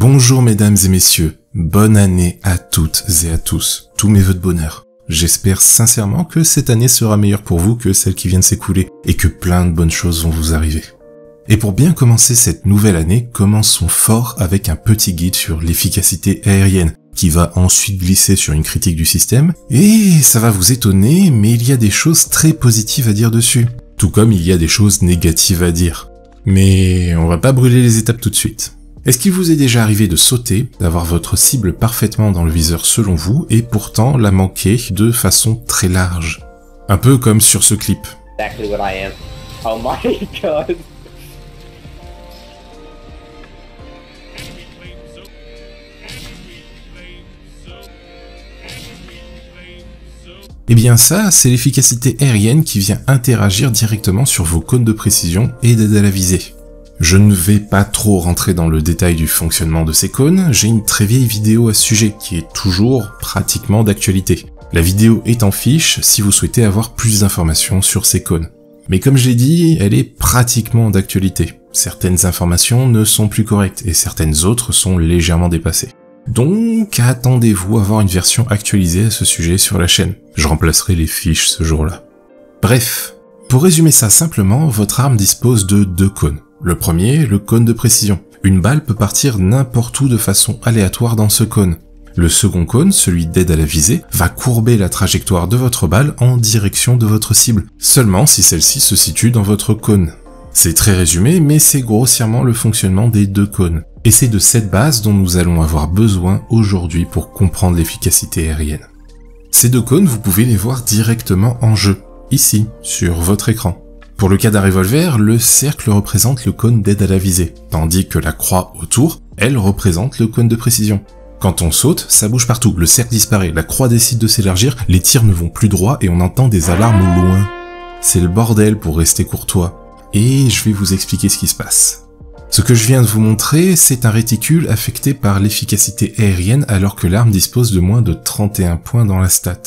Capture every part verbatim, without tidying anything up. Bonjour mesdames et messieurs, bonne année à toutes et à tous, tous mes vœux de bonheur. J'espère sincèrement que cette année sera meilleure pour vous que celle qui vient de s'écouler et que plein de bonnes choses vont vous arriver. Et pour bien commencer cette nouvelle année, commençons fort avec un petit guide sur l'efficacité aérienne, qui va ensuite glisser sur une critique du système, et ça va vous étonner, mais il y a des choses très positives à dire dessus, tout comme il y a des choses négatives à dire. Mais on va pas brûler les étapes tout de suite. Est-ce qu'il vous est déjà arrivé de sauter, d'avoir votre cible parfaitement dans le viseur selon vous, et pourtant la manquer de façon très large? Un peu comme sur ce clip. Exactly what I am. Oh my god. Eh bien ça, c'est l'efficacité aérienne qui vient interagir directement sur vos cônes de précision et d'aider à la visée. Je ne vais pas trop rentrer dans le détail du fonctionnement de ces cônes, j'ai une très vieille vidéo à ce sujet qui est toujours pratiquement d'actualité. La vidéo est en fiche si vous souhaitez avoir plus d'informations sur ces cônes. Mais comme je l'ai dit, elle est pratiquement d'actualité. Certaines informations ne sont plus correctes et certaines autres sont légèrement dépassées. Donc attendez-vous à avoir une version actualisée à ce sujet sur la chaîne. Je remplacerai les fiches ce jour-là. Bref, pour résumer ça simplement, votre arme dispose de deux cônes. Le premier, le cône de précision. Une balle peut partir n'importe où de façon aléatoire dans ce cône. Le second cône, celui d'aide à la visée, va courber la trajectoire de votre balle en direction de votre cible, seulement si celle-ci se situe dans votre cône. C'est très résumé, mais c'est grossièrement le fonctionnement des deux cônes. Et c'est de cette base dont nous allons avoir besoin aujourd'hui pour comprendre l'efficacité aérienne. Ces deux cônes, vous pouvez les voir directement en jeu, ici, sur votre écran. Pour le cas d'un revolver, le cercle représente le cône d'aide à la visée, tandis que la croix autour, elle représente le cône de précision. Quand on saute, ça bouge partout, le cercle disparaît, la croix décide de s'élargir, les tirs ne vont plus droit et on entend des alarmes au loin. C'est le bordel pour rester courtois. Et je vais vous expliquer ce qui se passe. Ce que je viens de vous montrer, c'est un réticule affecté par l'efficacité aérienne alors que l'arme dispose de moins de trente et un points dans la stat.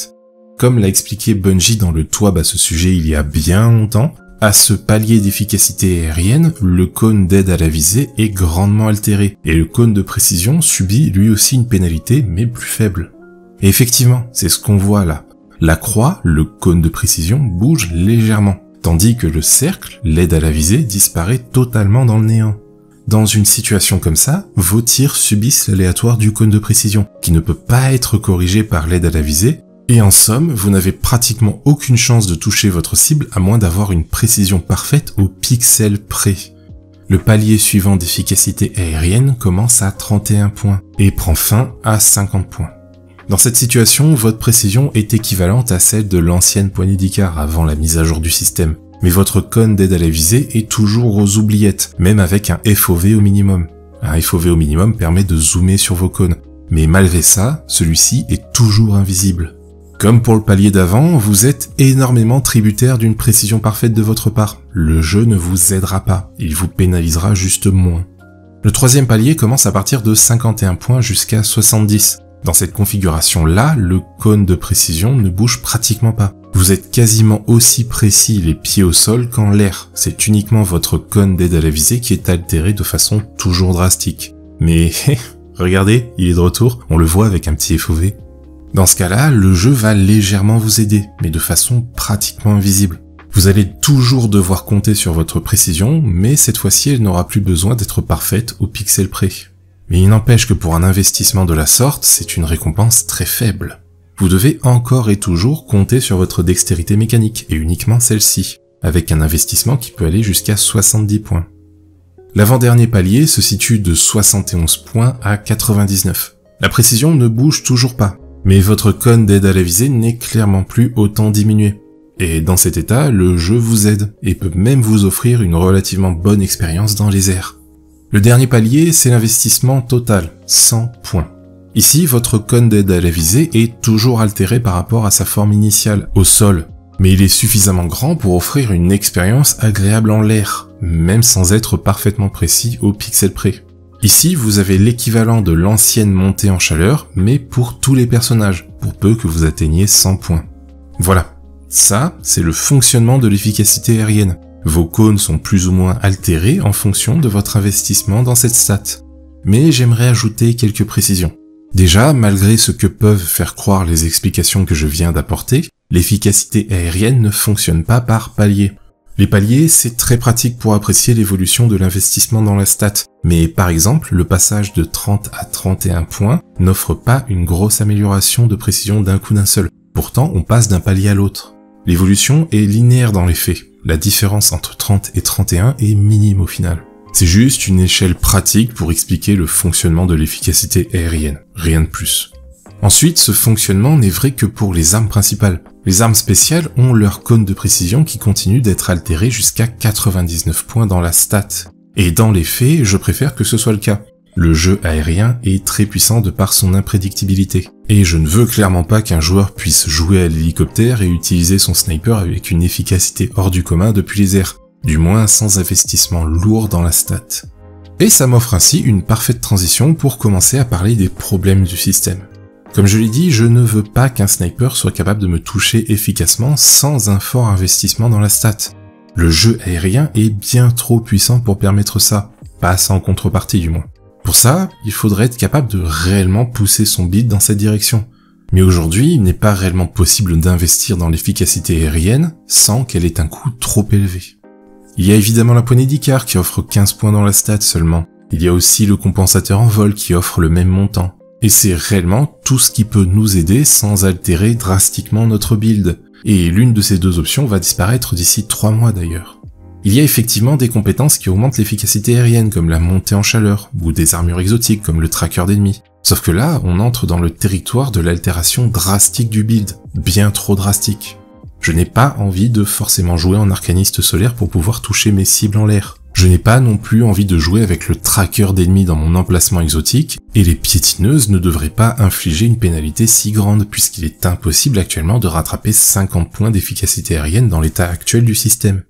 Comme l'a expliqué Bungie dans le T W A B à ce sujet il y a bien longtemps, à ce palier d'efficacité aérienne, le cône d'aide à la visée est grandement altéré, et le cône de précision subit lui aussi une pénalité, mais plus faible. Et effectivement, c'est ce qu'on voit là. La croix, le cône de précision, bouge légèrement, tandis que le cercle, l'aide à la visée, disparaît totalement dans le néant. Dans une situation comme ça, vos tirs subissent l'aléatoire du cône de précision, qui ne peut pas être corrigé par l'aide à la visée, et en somme, vous n'avez pratiquement aucune chance de toucher votre cible à moins d'avoir une précision parfaite au pixel près. Le palier suivant d'efficacité aérienne commence à trente et un points, et prend fin à cinquante points. Dans cette situation, votre précision est équivalente à celle de l'ancienne poignée d'Icare avant la mise à jour du système. Mais votre cône d'aide à la visée est toujours aux oubliettes, même avec un F O V au minimum. Un F O V au minimum permet de zoomer sur vos cônes, mais malgré ça, celui-ci est toujours invisible. Comme pour le palier d'avant, vous êtes énormément tributaire d'une précision parfaite de votre part. Le jeu ne vous aidera pas, il vous pénalisera juste moins. Le troisième palier commence à partir de cinquante et un points jusqu'à soixante-dix. Dans cette configuration-là, le cône de précision ne bouge pratiquement pas. Vous êtes quasiment aussi précis les pieds au sol qu'en l'air, c'est uniquement votre cône d'aide à la visée qui est altéré de façon toujours drastique. Mais regardez, il est de retour, on le voit avec un petit F O V. Dans ce cas-là, le jeu va légèrement vous aider, mais de façon pratiquement invisible. Vous allez toujours devoir compter sur votre précision, mais cette fois-ci elle n'aura plus besoin d'être parfaite au pixel près. Mais il n'empêche que pour un investissement de la sorte, c'est une récompense très faible. Vous devez encore et toujours compter sur votre dextérité mécanique, et uniquement celle-ci, avec un investissement qui peut aller jusqu'à soixante-dix points. L'avant-dernier palier se situe de soixante et onze points à quatre-vingt-dix-neuf. La précision ne bouge toujours pas, mais votre cône d'aide à la visée n'est clairement plus autant diminué. Et dans cet état, le jeu vous aide, et peut même vous offrir une relativement bonne expérience dans les airs. Le dernier palier, c'est l'investissement total, cent points. Ici, votre cône d'aide à la visée est toujours altéré par rapport à sa forme initiale, au sol, mais il est suffisamment grand pour offrir une expérience agréable en l'air, même sans être parfaitement précis au pixel près. Ici, vous avez l'équivalent de l'ancienne montée en chaleur, mais pour tous les personnages, pour peu que vous atteigniez cent points. Voilà, ça, c'est le fonctionnement de l'efficacité aérienne. Vos cônes sont plus ou moins altérés en fonction de votre investissement dans cette stat. mais j'aimerais ajouter quelques précisions. Déjà, malgré ce que peuvent faire croire les explications que je viens d'apporter, l'efficacité aérienne ne fonctionne pas par paliers. Les paliers, c'est très pratique pour apprécier l'évolution de l'investissement dans la stat, mais par exemple, le passage de trente à trente et un points n'offre pas une grosse amélioration de précision d'un coup d'un seul. Pourtant, on passe d'un palier à l'autre. L'évolution est linéaire dans les faits. La différence entre trente et trente et un est minime au final. C'est juste une échelle pratique pour expliquer le fonctionnement de l'efficacité aérienne, rien de plus. Ensuite, ce fonctionnement n'est vrai que pour les armes principales. Les armes spéciales ont leur cône de précision qui continue d'être altéré jusqu'à quatre-vingt-dix-neuf points dans la stat. Et dans les faits, je préfère que ce soit le cas. Le jeu aérien est très puissant de par son imprédictibilité. Et je ne veux clairement pas qu'un joueur puisse jouer à l'hélicoptère et utiliser son sniper avec une efficacité hors du commun depuis les airs. Du moins sans investissement lourd dans la stat. Et ça m'offre ainsi une parfaite transition pour commencer à parler des problèmes du système. Comme je l'ai dit, je ne veux pas qu'un sniper soit capable de me toucher efficacement sans un fort investissement dans la stat. Le jeu aérien est bien trop puissant pour permettre ça, pas sans contrepartie du moins. Pour ça, il faudrait être capable de réellement pousser son bid dans cette direction. Mais aujourd'hui, il n'est pas réellement possible d'investir dans l'efficacité aérienne sans qu'elle ait un coût trop élevé. Il y a évidemment la poignée d'Icare qui offre quinze points dans la stat seulement. Il y a aussi le compensateur en vol qui offre le même montant. Et c'est réellement tout ce qui peut nous aider sans altérer drastiquement notre build. Et l'une de ces deux options va disparaître d'ici trois mois d'ailleurs. Il y a effectivement des compétences qui augmentent l'efficacité aérienne comme la montée en chaleur, ou des armures exotiques comme le tracker d'ennemis. Sauf que là, on entre dans le territoire de l'altération drastique du build, bien trop drastique. Je n'ai pas envie de forcément jouer en arcaniste solaire pour pouvoir toucher mes cibles en l'air. Je n'ai pas non plus envie de jouer avec le tracker d'ennemis dans mon emplacement exotique, et les piétineuses ne devraient pas infliger une pénalité si grande puisqu'il est impossible actuellement de rattraper cinquante points d'efficacité aérienne dans l'état actuel du système.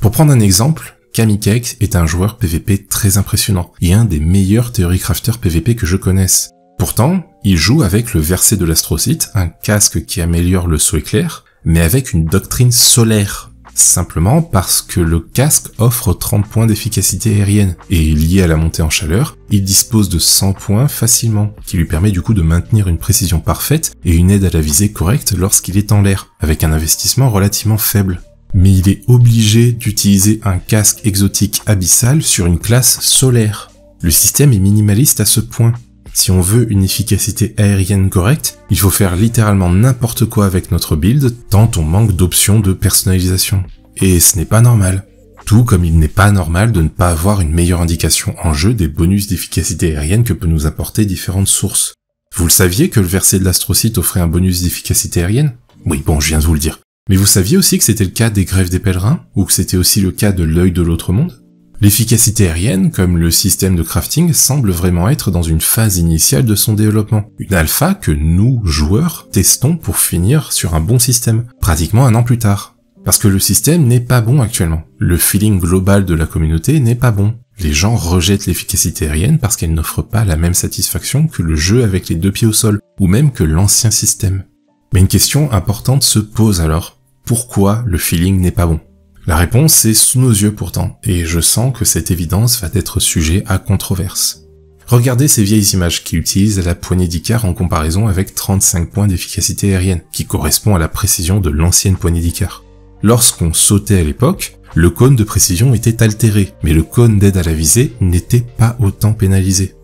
Pour prendre un exemple, Kamikek est un joueur P V P très impressionnant, et un des meilleurs theorycrafters P V P que je connaisse. Pourtant, il joue avec le verset de l'astrocyte, un casque qui améliore le saut éclair, mais avec une doctrine solaire, simplement parce que le casque offre trente points d'efficacité aérienne, et lié à la montée en chaleur, il dispose de cent points facilement, qui lui permet du coup de maintenir une précision parfaite et une aide à la visée correcte lorsqu'il est en l'air, avec un investissement relativement faible. Mais il est obligé d'utiliser un casque exotique abyssal sur une classe solaire. Le système est minimaliste à ce point. Si on veut une efficacité aérienne correcte, il faut faire littéralement n'importe quoi avec notre build tant on manque d'options de personnalisation. Et ce n'est pas normal. Tout comme il n'est pas normal de ne pas avoir une meilleure indication en jeu des bonus d'efficacité aérienne que peut nous apporter différentes sources. Vous le saviez que le verset de l'astrocyte offrait un bonus d'efficacité aérienne? Oui, bon, je viens de vous le dire. Mais vous saviez aussi que c'était le cas des greffes des pèlerins, ou que c'était aussi le cas de l'œil de l'autre monde? L'efficacité aérienne, comme le système de crafting, semble vraiment être dans une phase initiale de son développement. Une alpha que nous, joueurs, testons pour finir sur un bon système, pratiquement un an plus tard. Parce que le système n'est pas bon actuellement. Le feeling global de la communauté n'est pas bon. Les gens rejettent l'efficacité aérienne parce qu'elle n'offre pas la même satisfaction que le jeu avec les deux pieds au sol, ou même que l'ancien système. Mais une question importante se pose alors. Pourquoi le feeling n'est pas bon ? La réponse est sous nos yeux pourtant, et je sens que cette évidence va être sujet à controverse. Regardez ces vieilles images qui utilisent la poignée d'Icare en comparaison avec trente-cinq points d'efficacité aérienne, qui correspond à la précision de l'ancienne poignée d'Icare. Lorsqu'on sautait à l'époque, le cône de précision était altéré, mais le cône d'aide à la visée n'était pas autant pénalisé.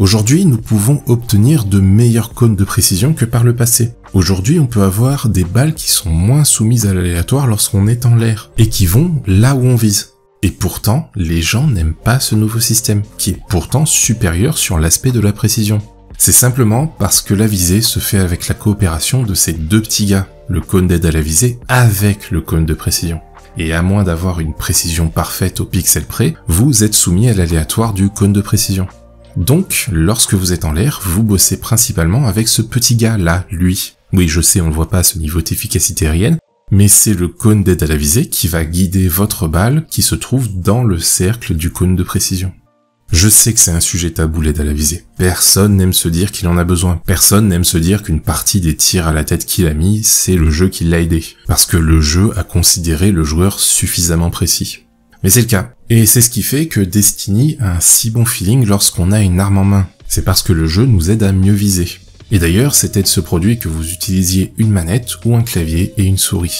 Aujourd'hui, nous pouvons obtenir de meilleurs cônes de précision que par le passé. Aujourd'hui, on peut avoir des balles qui sont moins soumises à l'aléatoire lorsqu'on est en l'air, et qui vont là où on vise. Et pourtant, les gens n'aiment pas ce nouveau système, qui est pourtant supérieur sur l'aspect de la précision. C'est simplement parce que la visée se fait avec la coopération de ces deux petits gars, le cône d'aide à la visée avec le cône de précision. Et à moins d'avoir une précision parfaite au pixel près, vous êtes soumis à l'aléatoire du cône de précision. Donc, lorsque vous êtes en l'air, vous bossez principalement avec ce petit gars-là, lui. Oui, je sais, on ne le voit pas à ce niveau d'efficacité aérienne, mais c'est le cône d'aide à la visée qui va guider votre balle qui se trouve dans le cercle du cône de précision. Je sais que c'est un sujet tabou, l'aide à la visée. Personne n'aime se dire qu'il en a besoin. Personne n'aime se dire qu'une partie des tirs à la tête qu'il a mis, c'est le jeu qui l'a aidé. Parce que le jeu a considéré le joueur suffisamment précis. mais c'est le cas. Et c'est ce qui fait que Destiny a un si bon feeling lorsqu'on a une arme en main. C'est parce que le jeu nous aide à mieux viser. Et d'ailleurs, c'était de ce produit que vous utilisiez une manette ou un clavier et une souris.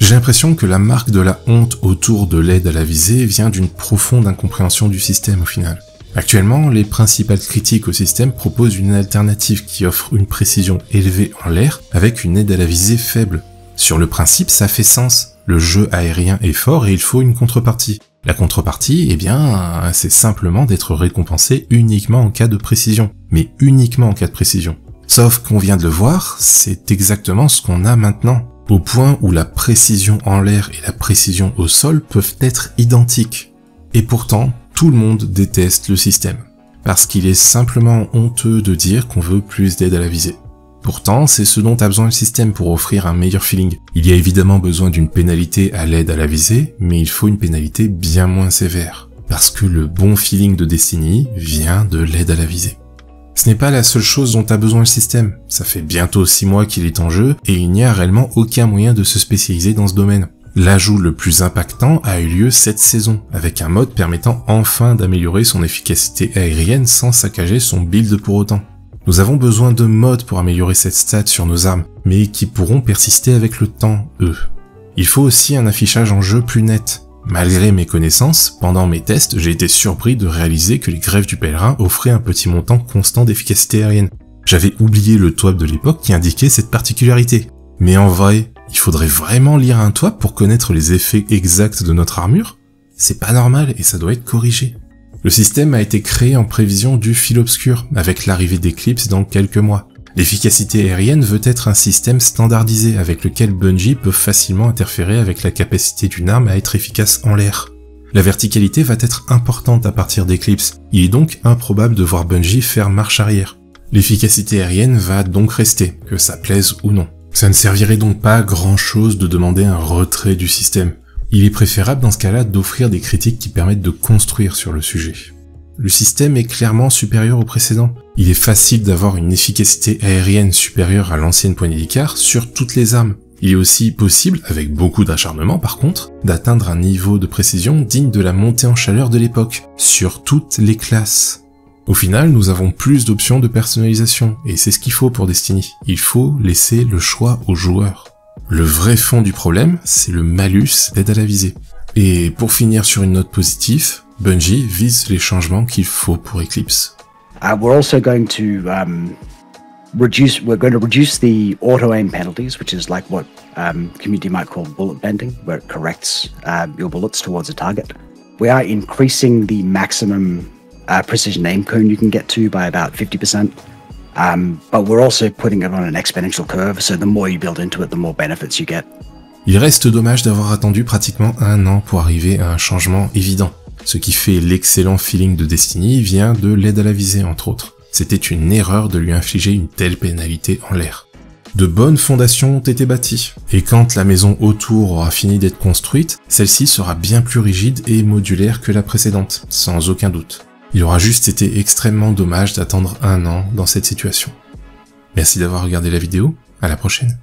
J'ai l'impression que la marque de la honte autour de l'aide à la visée vient d'une profonde incompréhension du système au final. Actuellement, les principales critiques au système proposent une alternative qui offre une précision élevée en l'air avec une aide à la visée faible. Sur le principe, ça fait sens. Le jeu aérien est fort et il faut une contrepartie. La contrepartie, eh bien, c'est simplement d'être récompensé uniquement en cas de précision. Mais uniquement en cas de précision. Sauf qu'on vient de le voir, c'est exactement ce qu'on a maintenant. Au point où la précision en l'air et la précision au sol peuvent être identiques. Et pourtant, tout le monde déteste le système. Parce qu'il est simplement honteux de dire qu'on veut plus d'aide à la visée. Pourtant, c'est ce dont a besoin le système pour offrir un meilleur feeling. Il y a évidemment besoin d'une pénalité à l'aide à la visée, mais il faut une pénalité bien moins sévère. Parce que le bon feeling de Destiny vient de l'aide à la visée. Ce n'est pas la seule chose dont a besoin le système. Ça fait bientôt six mois qu'il est en jeu, et il n'y a réellement aucun moyen de se spécialiser dans ce domaine. L'ajout le plus impactant a eu lieu cette saison, avec un mode permettant enfin d'améliorer son efficacité aérienne sans saccager son build pour autant. Nous avons besoin de mods pour améliorer cette stat sur nos armes, mais qui pourront persister avec le temps, eux. Il faut aussi un affichage en jeu plus net. Malgré mes connaissances, pendant mes tests, j'ai été surpris de réaliser que les greffes du pèlerin offraient un petit montant constant d'efficacité aérienne. J'avais oublié le twap de l'époque qui indiquait cette particularité. Mais en vrai, il faudrait vraiment lire un twap pour connaître les effets exacts de notre armure? C'est pas normal et ça doit être corrigé. Le système a été créé en prévision du fil obscur, avec l'arrivée d'Eclipse dans quelques mois. L'efficacité aérienne veut être un système standardisé avec lequel Bungie peut facilement interférer avec la capacité d'une arme à être efficace en l'air. La verticalité va être importante à partir d'Eclipse, il est donc improbable de voir Bungie faire marche arrière. L'efficacité aérienne va donc rester, que ça plaise ou non. Ça ne servirait donc pas à grand chose de demander un retrait du système. Il est préférable dans ce cas-là d'offrir des critiques qui permettent de construire sur le sujet. Le système est clairement supérieur au précédent. Il est facile d'avoir une efficacité aérienne supérieure à l'ancienne poignée d'Icare sur toutes les armes. Il est aussi possible, avec beaucoup d'acharnement par contre, d'atteindre un niveau de précision digne de la montée en chaleur de l'époque, sur toutes les classes. Au final, nous avons plus d'options de personnalisation, et c'est ce qu'il faut pour Destiny. Il faut laisser le choix aux joueurs. Le vrai fond du problème, c'est le malus d'aide à la visée. Et pour finir sur une note positive, Bungie vise les changements qu'il faut pour Eclipse. Uh, we're also going to um, reduce. We're going to reduce the auto aim penalties, which is like what um, community might call bullet bending, where it corrects uh, your bullets towards a target. We are increasing the maximum uh, precision aim cone you can get to by about fifty percent. Um, but we're also putting it on an exponential curve, so the more you build into it, the more benefits you get. Il reste dommage d'avoir attendu pratiquement un an pour arriver à un changement évident. Ce qui fait l'excellent feeling de Destiny vient de l'aide à la visée, entre autres. C'était une erreur de lui infliger une telle pénalité en l'air. De bonnes fondations ont été bâties, et quand la maison autour aura fini d'être construite, celle-ci sera bien plus rigide et modulaire que la précédente, sans aucun doute. Il aura juste été extrêmement dommage d'attendre un an dans cette situation. Merci d'avoir regardé la vidéo, à la prochaine.